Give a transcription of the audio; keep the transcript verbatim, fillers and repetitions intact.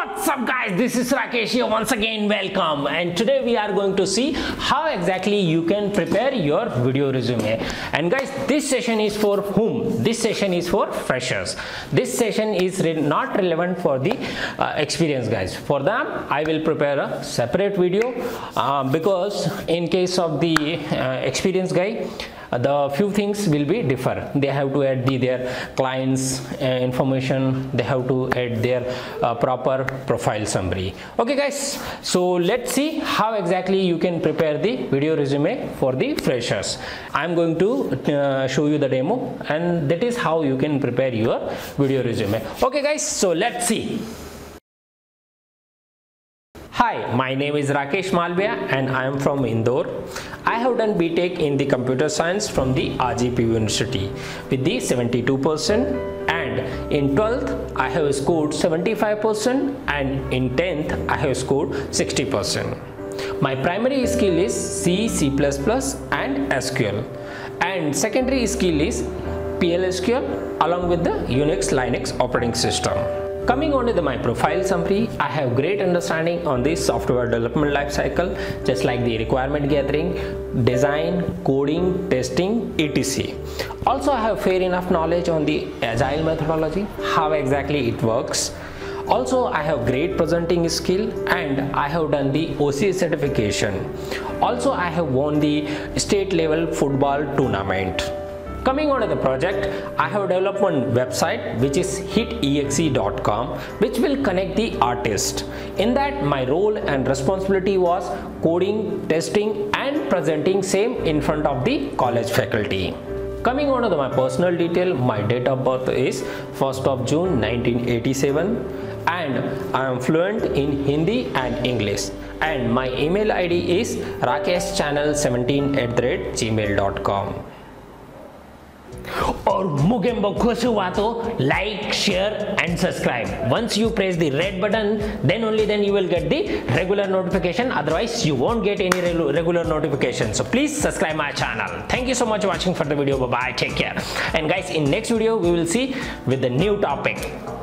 What's up guys, this is Rakesh here, once again welcome, and today we are going to see how exactly you can prepare your video resume. And guys, this session is for whom? This session is for freshers. This session is re not relevant for the uh, experience guys. For them I will prepare a separate video uh, because in case of the uh, experience guy, the few things will be differ. They have to add the, their clients uh, information, they have to add their uh, proper profile summary. Okay guys, so let's see how exactly you can prepare the video resume for the freshers. I'm going to uh, show you the demo, and that is how you can prepare your video resume. Okay guys, so let's see. Hi, my name is Rakesh Malviya and I am from Indore. I have done B Tech in the computer science from the R G P V University with the seventy-two percent, and in twelfth I have scored seventy-five percent and in tenth I have scored sixty percent. My primary skill is C, C plus plus and S Q L, and secondary skill is P L S Q L along with the Unix Linux operating system. Coming on to the my profile summary, I have great understanding on the software development lifecycle, just like the requirement gathering, design, coding, testing, et cetera. Also, I have fair enough knowledge on the agile methodology, how exactly it works. Also, I have great presenting skill and I have done the O C A certification. Also, I have won the state level football tournament. Coming on to the project, I have developed one website which is hite x e dot com, which will connect the artist. In that, my role and responsibility was coding, testing and presenting same in front of the college faculty. Coming on to the, my personal detail, my date of birth is first of June nineteen eighty-seven, and I am fluent in Hindi and English, and my email I D is rakesh channel seventeen at gmail dot com. और मुझे बखो से हुआ तो like, share and subscribe. Once you press the red button, then only then you will get the regular notification. Otherwise, you won't get any regular notification. So please subscribe my channel. Thank you so much for watching for the video. Bye bye. Take care. And guys, in next video we will see with the new topic.